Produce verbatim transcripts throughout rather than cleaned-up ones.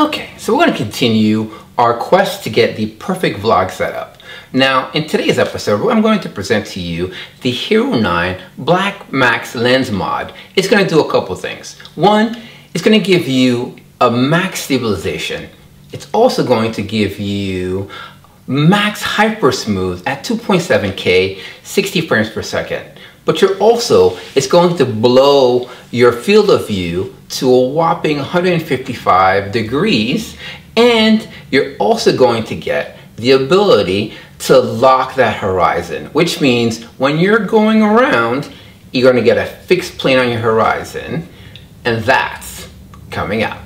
Okay, so we're going to continue our quest to get the perfect vlog setup. Now, in today's episode, I'm going to present to you the Hero nine Black Max Lens Mod. It's going to do a couple things. One, it's going to give you a max stabilization. It's also going to give you max HyperSmooth at two point seven K, sixty frames per second. But you're also, it's going to blow your field of view to a whopping one hundred fifty-five degrees, and you're also going to get the ability to lock that horizon, which means when you're going around, you're going to get a fixed plane on your horizon, and that's coming up.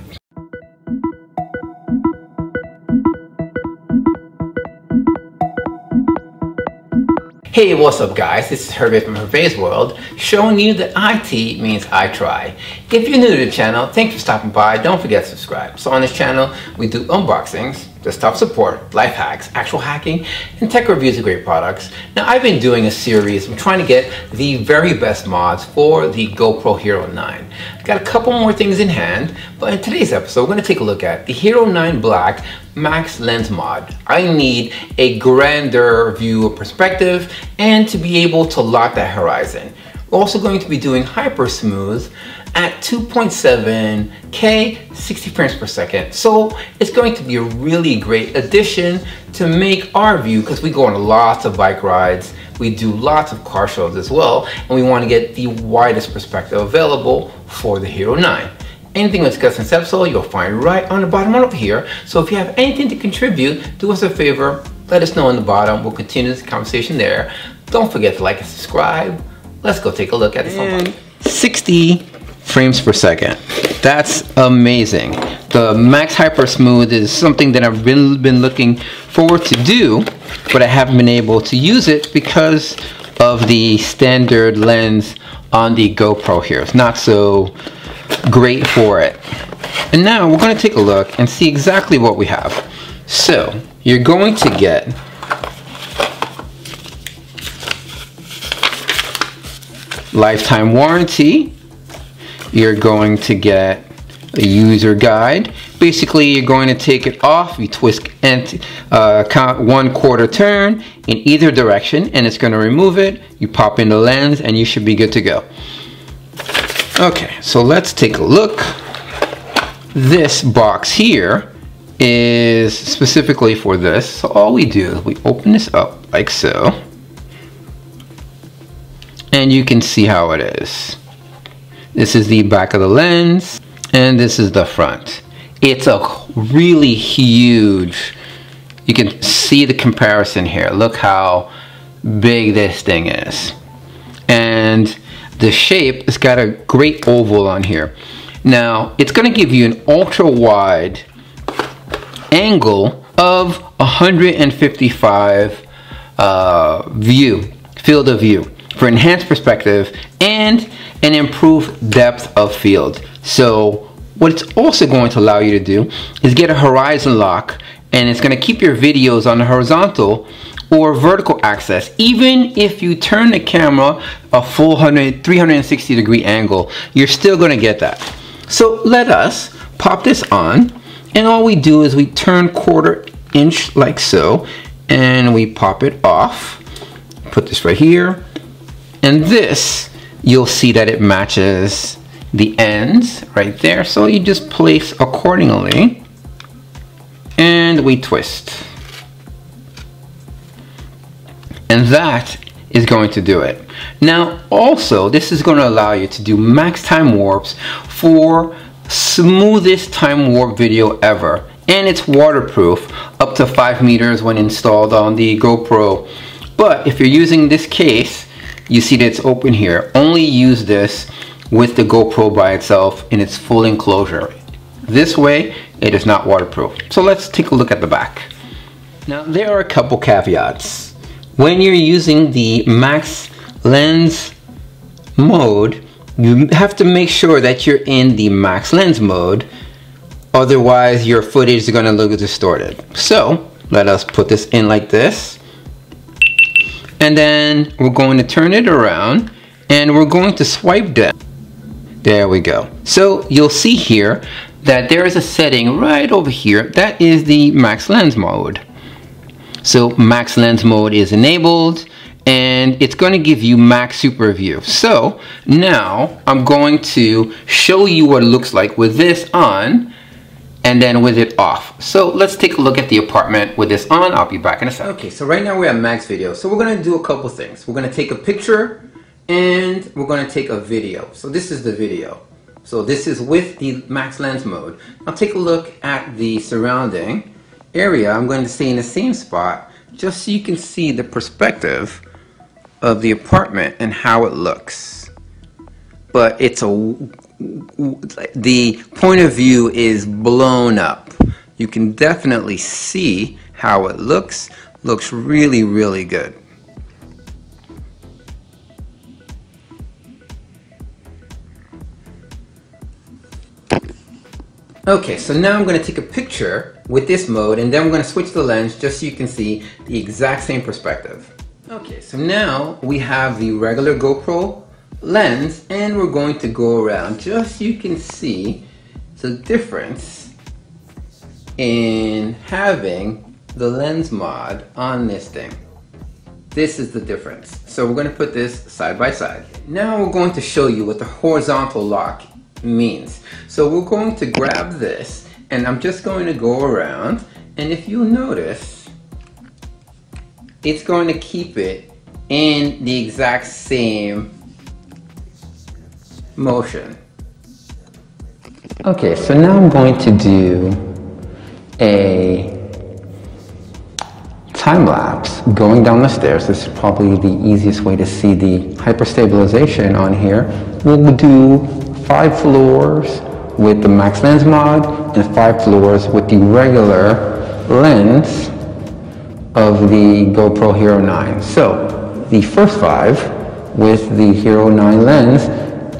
Hey, what's up guys? This is Herve from Herve's World, showing you that I T means I try. If you're new to the channel, thanks for stopping by. Don't forget to subscribe. So on this channel, we do unboxings, desktop support, life hacks, actual hacking, and tech reviews of great products. Now I've been doing a series, I'm trying to get the very best mods for the GoPro Hero nine. I've got a couple more things in hand, but in today's episode, we're gonna take a look at the Hero nine Black Max Lens Mod. I need a grander view of perspective and to be able to lock that horizon. We're also going to be doing HyperSmooth at two point seven K, sixty frames per second. So it's going to be a really great addition to make our view, because we go on lots of bike rides, we do lots of car shows as well, and we want to get the widest perspective available for the Hero nine. Anything we discuss in this episode, you'll find right on the bottom over here. So if you have anything to contribute, do us a favor, let us know in the bottom. We'll continue this conversation there. Don't forget to like and subscribe. Let's go take a look at this one. sixty frames per second. That's amazing. The Max HyperSmooth is something that I've been, been looking forward to do, but I haven't been able to use it because of the standard lens on the GoPro here. It's not so great for it. And now we're going to take a look and see exactly what we have. So you're going to get lifetime warranty, you're going to get a user guide. Basically, you're going to take it off, you twist and uh, count one quarter turn in either direction, and it's going to remove it. You pop in the lens and you should be good to go. Okay, so let's take a look. This box here is specifically for this. So all we do is we open this up like so, and you can see how it is. This is the back of the lens, and this is the front. It's a really huge, you can see the comparison here. Look how big this thing is. And the shape, it's got a great oval on here. Now, it's gonna give you an ultra wide angle of one hundred fifty-five uh, view, field of view, for enhanced perspective and an improved depth of field. So what it's also going to allow you to do is get a horizon lock, and it's gonna keep your videos on the horizontal or vertical axis, even if you turn the camera a full one hundred, three hundred sixty degree angle, you're still gonna get that. So let us pop this on, and all we do is we turn quarter inch like so, and we pop it off. Put this right here, and this, you'll see that it matches the ends right there. So you just place accordingly, and we twist. And that is going to do it. Now also, this is going to allow you to do max time warps for smoothest time warp video ever. And it's waterproof up to five meters when installed on the GoPro. But if you're using this case, you see that it's open here. Only use this with the GoPro by itself in its full enclosure. This way, it is not waterproof. So let's take a look at the back. Now there are a couple caveats. When you're using the max lens mode, you have to make sure that you're in the max lens mode, otherwise your footage is going to look distorted. So let us put this in like this, and then we're going to turn it around, and we're going to swipe down. There we go. So you'll see here that there is a setting right over here that is the max lens mode. So max lens mode is enabled, and it's going to give you max super view. So now I'm going to show you what it looks like with this on and then with it off. So let's take a look at the apartment with this on. I'll be back in a second. Okay, so right now we're at max video. So we're going to do a couple things. We're going to take a picture and we're going to take a video. So this is the video. So this is with the max lens mode. Now take a look at the surrounding area. I'm going to stay in the same spot just so you can see the perspective of the apartment and how it looks. But it's a, the point of view is blown up. You can definitely see how it looks. Looks really, really good. Okay, so now I'm going to take a picture with this mode, and then we're going to switch the lens just so you can see the exact same perspective. Okay, so now we have the regular GoPro lens, and we're going to go around just so you can see the difference in having the lens mod on this thing. This is the difference. So we're going to put this side by side. Now we're going to show you what the horizontal lock is means. So we're going to grab this, and I'm just going to go around, and if you notice, it's going to keep it in the exact same motion. Okay, so now I'm going to do a time lapse going down the stairs. This is probably the easiest way to see the hyperstabilization on here. We'll do five floors with the max lens mod and five floors with the regular lens of the GoPro Hero nine. So the first five with the Hero nine lens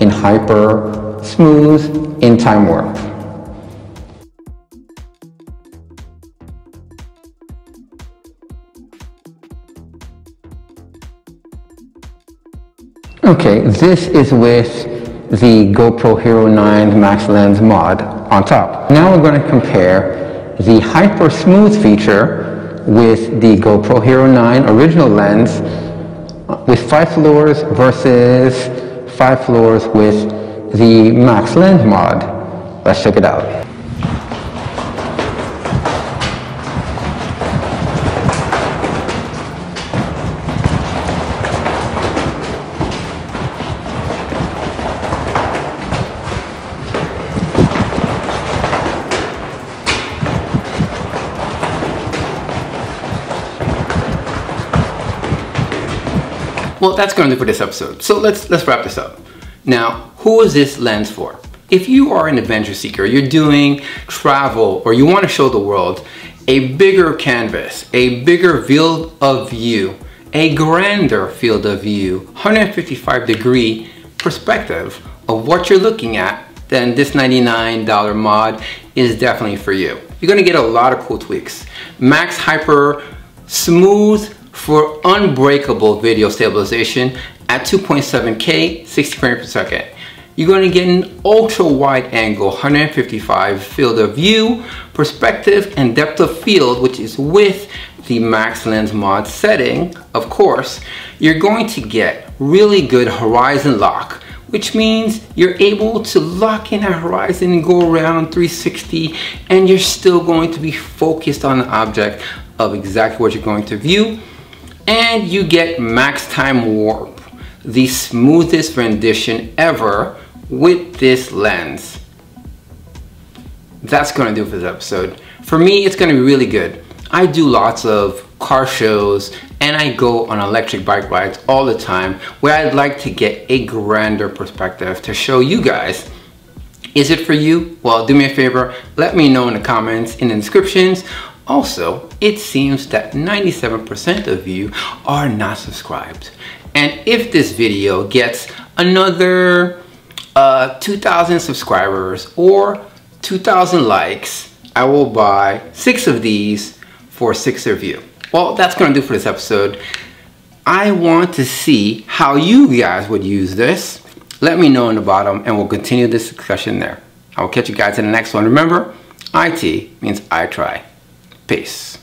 in hyper smooth in time warp. Okay, this is with the GoPro Hero nine Max Lens mod on top. Now we're going to compare the HyperSmooth feature with the GoPro Hero nine original lens with five floors versus five floors with the Max Lens mod. Let's check it out. Well, that's going to do for this episode. So let's let's wrap this up. Now, who is this lens for? If you are an adventure seeker, you're doing travel, or you want to show the world a bigger canvas, a bigger field of view, a grander field of view, one hundred fifty-five degree perspective of what you're looking at, then this ninety-nine dollar mod is definitely for you. You're going to get a lot of cool tweaks. Max Hyper Smooth for unbreakable video stabilization at two point seven K, sixty frames per second. You're going to get an ultra wide angle, one hundred fifty-five field of view, perspective, and depth of field, which is with the max lens mod setting. Of course, you're going to get really good horizon lock, which means you're able to lock in a horizon and go around three sixty, and you're still going to be focused on the object of exactly what you're going to view. And you get max time warp, the smoothest rendition ever with this lens. That's gonna do it for this episode. For me, it's gonna be really good. I do lots of car shows, and I go on electric bike rides all the time, where I'd like to get a grander perspective to show you guys. Is it for you? Well, do me a favor, let me know in the comments, in the descriptions. Also, it seems that ninety-seven percent of you are not subscribed. And if this video gets another uh, two thousand subscribers or two thousand likes, I will buy six of these for six of you. Well, that's gonna do for this episode. I want to see how you guys would use this. Let me know in the bottom, and we'll continue this discussion there. I will catch you guys in the next one. Remember, I T means I try. Peace.